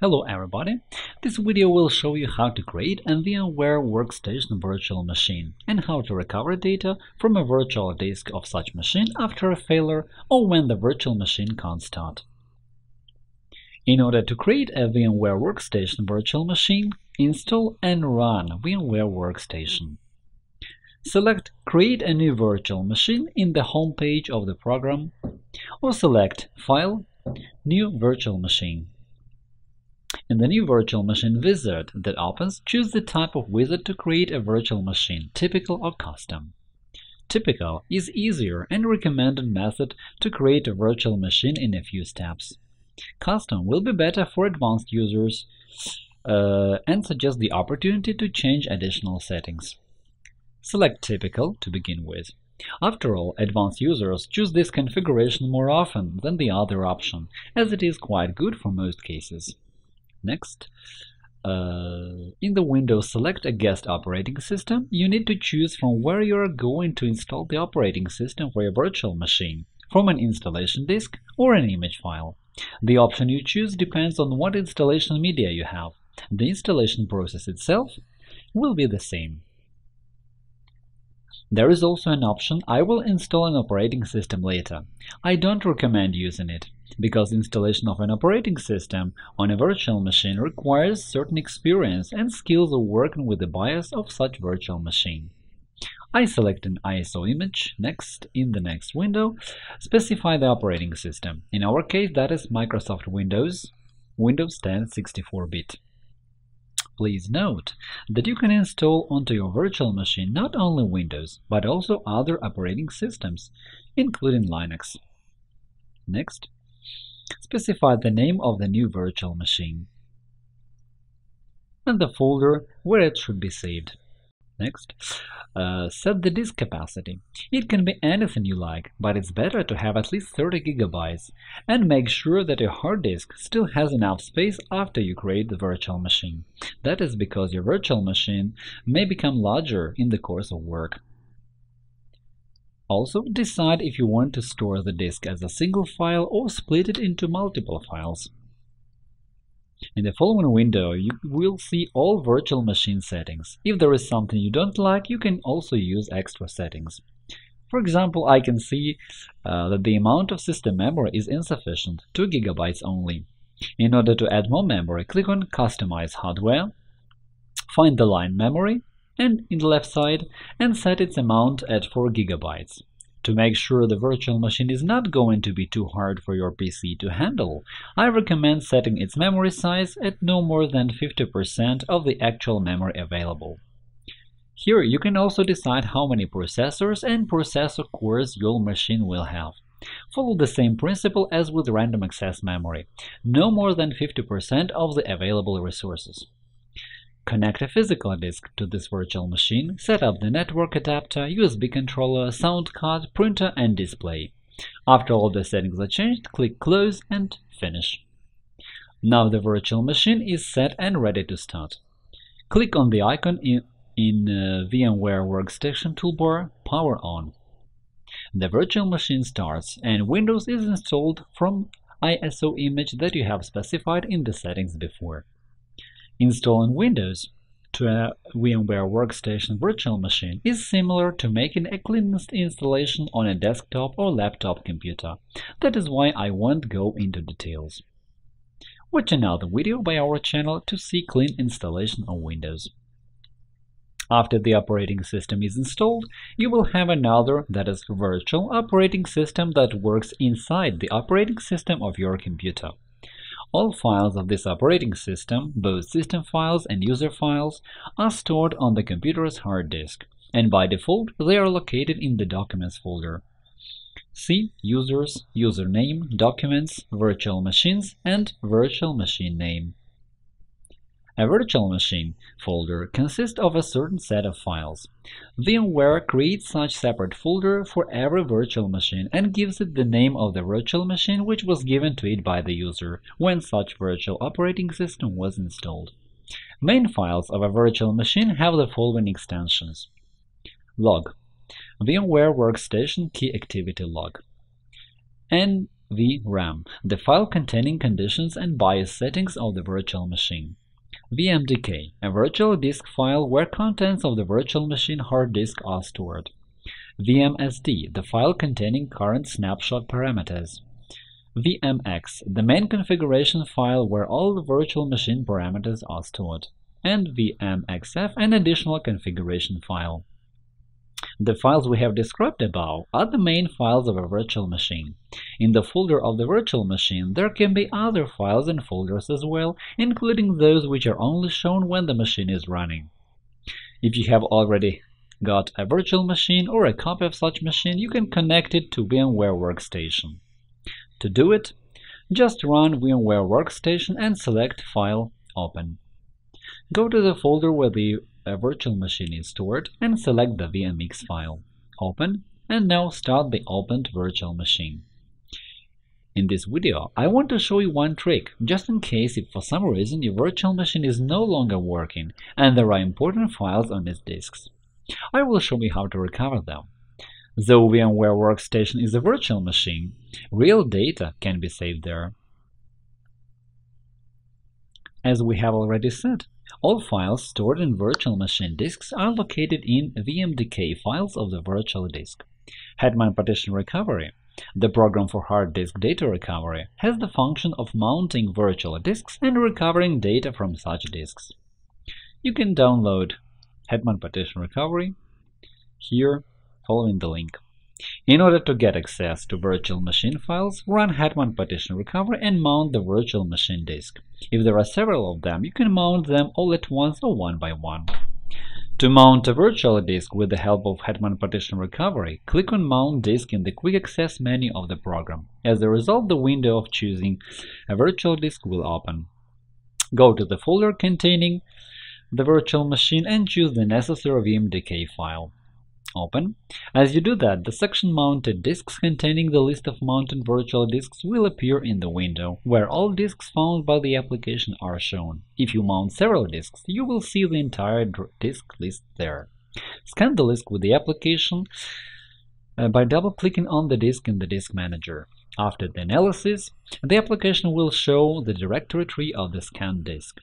Hello everybody! This video will show you how to create a VMware Workstation virtual machine and how to recover data from a virtual disk of such machine after a failure or when the virtual machine can't start. In order to create a VMware Workstation virtual machine, install and run VMware Workstation. Select Create a new virtual machine in the home page of the program or select File, New virtual machine. In the New Virtual Machine wizard that opens, choose the type of wizard to create a virtual machine, typical or custom. Typical is easier and recommended method to create a virtual machine in a few steps. Custom will be better for advanced users and suggests the opportunity to change additional settings. Select Typical to begin with. After all, advanced users choose this configuration more often than the other option, as it is quite good for most cases. Next, in the window Select a guest operating system, you need to choose from where you are going to install the operating system for your virtual machine, from an installation disk or an image file. The option you choose depends on what installation media you have. The installation process itself will be the same. There is also an option I will install an operating system later. I don't recommend using it, because installation of an operating system on a virtual machine requires certain experience and skills of working with the BIOS of such virtual machine. I select an ISO image. Next, in the next window, specify the operating system. In our case, that is Microsoft Windows, Windows 10 64-bit. Please note that you can install onto your virtual machine not only Windows, but also other operating systems, including Linux. Next, specify the name of the new virtual machine and the folder where it should be saved. Next, set the disk capacity. It can be anything you like, but it's better to have at least 30 gigabytes and make sure that your hard disk still has enough space after you create the virtual machine. That is because your virtual machine may become larger in the course of work. Also, decide if you want to store the disk as a single file or split it into multiple files. In the following window, you will see all virtual machine settings. If there is something you don't like, you can also use extra settings. For example, I can see that the amount of system memory is insufficient, 2 GB only. In order to add more memory, click on Customize hardware, find the line memory, and in the left side, and set its amount at 4 GB. To make sure the virtual machine is not going to be too hard for your PC to handle, I recommend setting its memory size at no more than 50% of the actual memory available. Here you can also decide how many processors and processor cores your machine will have. Follow the same principle as with random access memory – no more than 50% of the available resources. Connect a physical disk to this virtual machine, set up the network adapter, USB controller, sound card, printer and display. After all the settings are changed, click Close and Finish. Now the virtual machine is set and ready to start. Click on the icon in VMware Workstation toolbar Power On. The virtual machine starts and Windows is installed from ISO image that you have specified in the settings before. Installing Windows to a VMware Workstation virtual machine is similar to making a clean installation on a desktop or laptop computer. That is why I won't go into details. Watch another video by our channel to see clean installation of Windows. After the operating system is installed, you will have another, that is, virtual operating system that works inside the operating system of your computer. All files of this operating system, both system files and user files, are stored on the computer's hard disk, and by default they are located in the Documents folder. See Users, Username, Documents, Virtual Machines and Virtual Machine Name. A virtual machine folder consists of a certain set of files. VMware creates such separate folder for every virtual machine and gives it the name of the virtual machine which was given to it by the user when such virtual operating system was installed. Main files of a virtual machine have the following extensions: log, VMware Workstation Key Activity Log, VRAM, the file containing conditions and BIOS settings of the virtual machine. VMDK, a virtual disk file where contents of the virtual machine hard disk are stored. VMSD, the file containing current snapshot parameters. VMX, the main configuration file where all the virtual machine parameters are stored. And VMXF, an additional configuration file. The files we have described above are the main files of a virtual machine. In the folder of the virtual machine there can be other files and folders as well, including those which are only shown when the machine is running. If you have already got a virtual machine or a copy of such machine, you can connect it to VMware Workstation. To do it, just run VMware Workstation and select File, Open. Go to the folder where the virtual machine is stored and select the VMX file, open, and now start the opened virtual machine. In this video, I want to show you one trick, just in case if for some reason your virtual machine is no longer working and there are important files on its disks. I will show you how to recover them. Though VMware Workstation is a virtual machine, real data can be saved there. As we have already said, all files stored in virtual machine disks are located in VMDK files of the virtual disk. Hetman Partition Recovery, the program for hard disk data recovery, has the function of mounting virtual disks and recovering data from such disks. You can download Hetman Partition Recovery here, following the link. In order to get access to virtual machine files, run Hetman Partition Recovery and mount the virtual machine disk. If there are several of them, you can mount them all at once or one by one. To mount a virtual disk with the help of Hetman Partition Recovery, click on Mount Disk in the Quick Access menu of the program. As a result, the window of choosing a virtual disk will open. Go to the folder containing the virtual machine and choose the necessary VMDK file. Open. As you do that, the section Mounted Disks containing the list of mounted virtual disks will appear in the window, where all disks found by the application are shown. If you mount several disks, you will see the entire disk list there. Scan the list with the application by double-clicking on the disk in the Disk Manager. After the analysis, the application will show the directory tree of the scanned disk.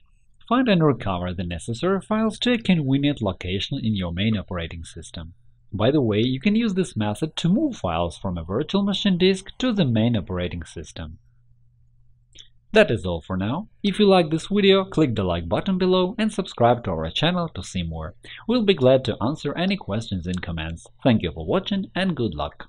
Find and recover the necessary files to a convenient location in your main operating system. By the way, you can use this method to move files from a virtual machine disk to the main operating system. That is all for now. If you like this video, click the like button below and subscribe to our channel to see more. We'll be glad to answer any questions in comments. Thank you for watching and good luck!